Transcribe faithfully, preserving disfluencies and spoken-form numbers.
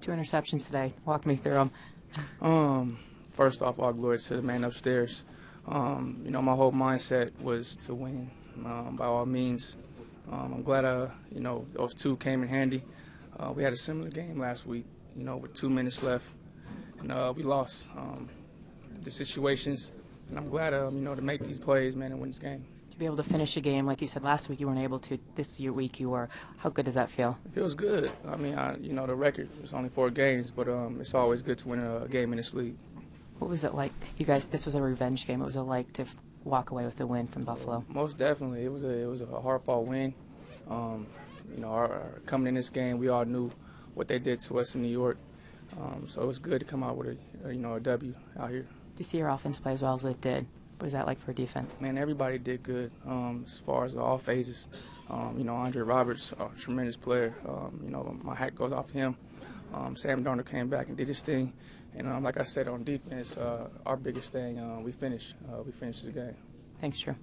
Two interceptions today. Walk me through them. Um, first off, all glory to the man upstairs. Um, you know, my whole mindset was to win um, by all means. Um, I'm glad, uh, you know, those two came in handy. Uh, we had a similar game last week, you know, with two minutes left, and uh, we lost um, the situations. And I'm glad, um, you know, to make these plays, man, and win this game. To be able to finish a game, like you said last week, you weren't able to. This week you were. How good does that feel? It feels good. I mean, I, you know, the record is only four games, but um, it's always good to win a game in this league. What was it like? You guys, this was a revenge game. What was it like to walk away with the win from Buffalo? Most definitely. It was a, it was a hard-fought win. Um, you know, our, our coming in this game, we all knew what they did to us in New York. Um, so it was good to come out with a, you know, a W out here. Did you see your offense play as well as it did? What was that like for defense? Man, everybody did good um, as far as all phases. Um, you know, Andre Roberts, a tremendous player. Um, you know, my hat goes off him. Um, Sam Darnold came back and did his thing. And um, like I said, on defense, uh, our biggest thing, uh, we finished. Uh, we finished the game. Thanks, Trey.